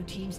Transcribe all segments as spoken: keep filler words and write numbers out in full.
Blue team's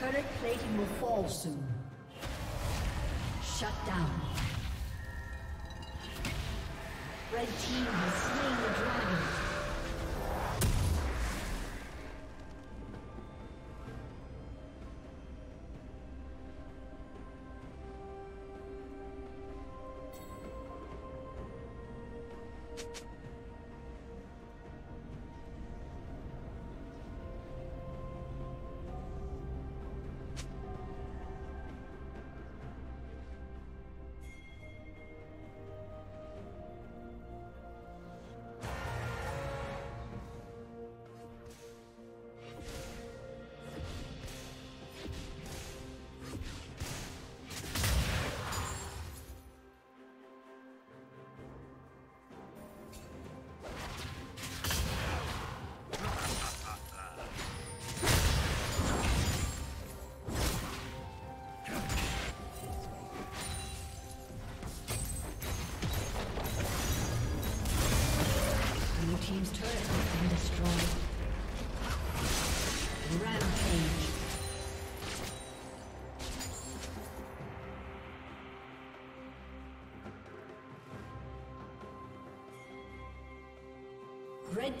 Turret plating will fall soon. Shut down. Red team has slain the dragon. Team's turret has been destroyed. Rampage. Red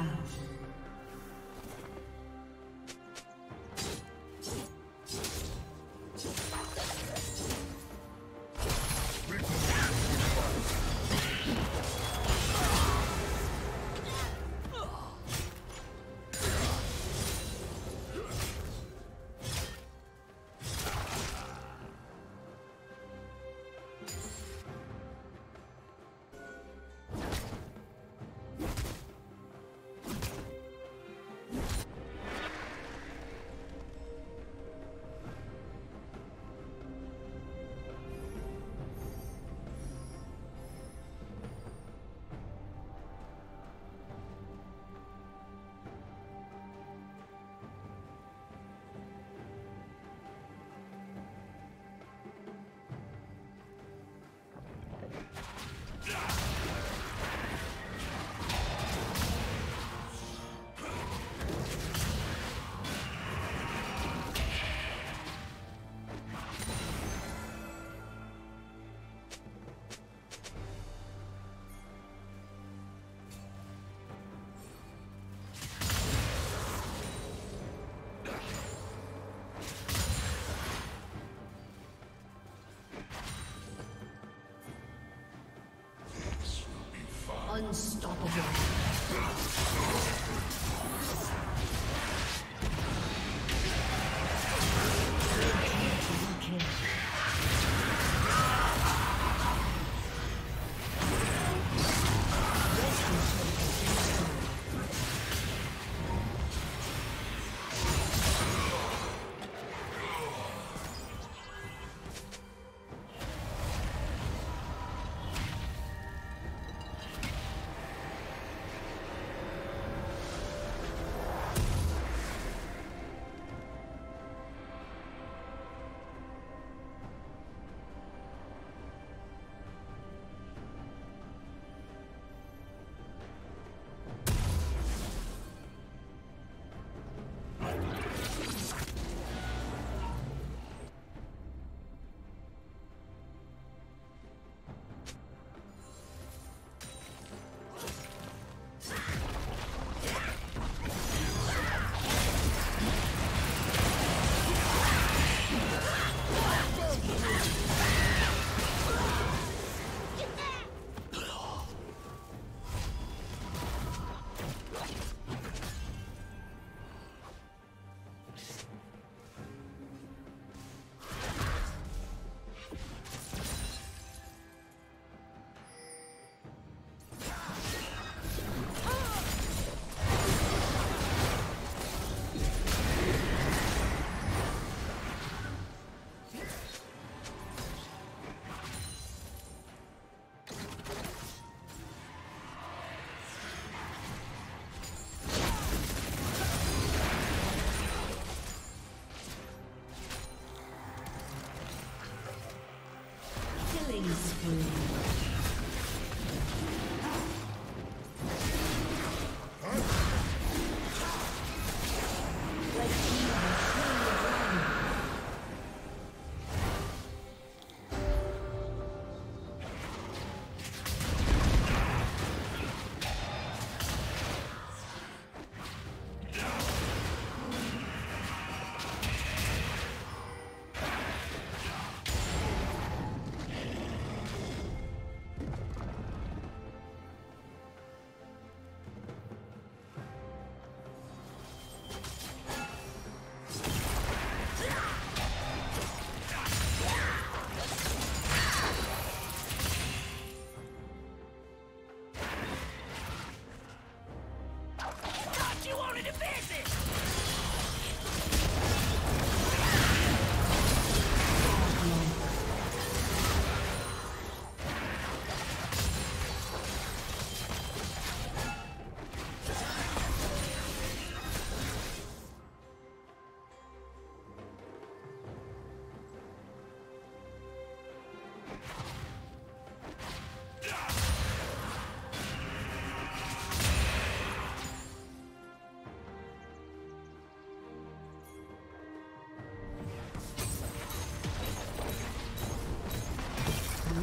Yeah.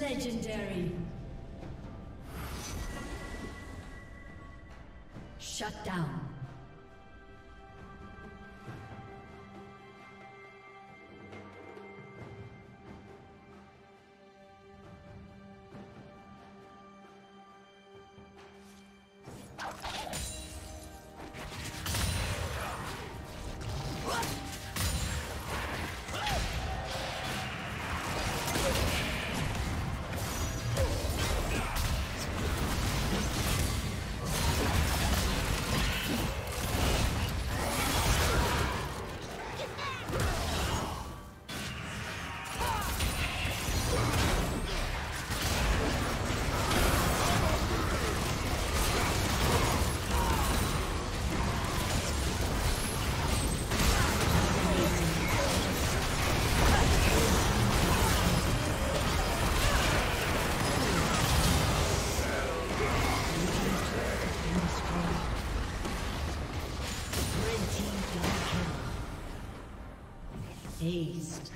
Legendary. Shut down. East.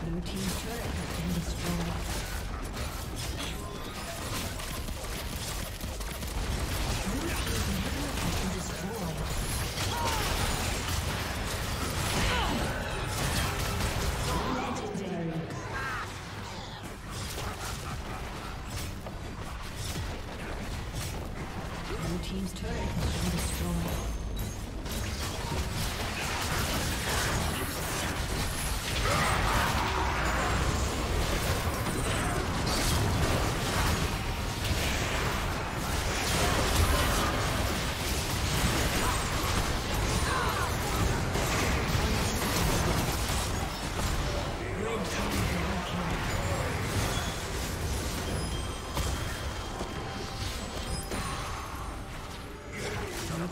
Blue team's turret has been destroyed.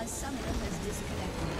A summoner has disconnected.